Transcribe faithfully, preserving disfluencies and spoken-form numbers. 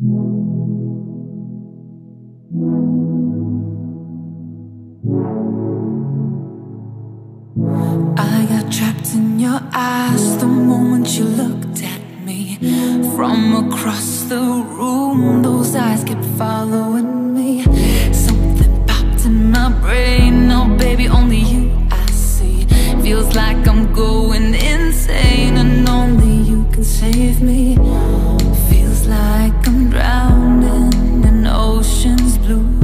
I got trapped in your eyes the moment you looked at me. From across the room, those eyes kept following me. Something popped in my brain, oh baby, only you I see. Feels like I'm going insane and only you can save me. Feels like I'm drowning in ocean's blue.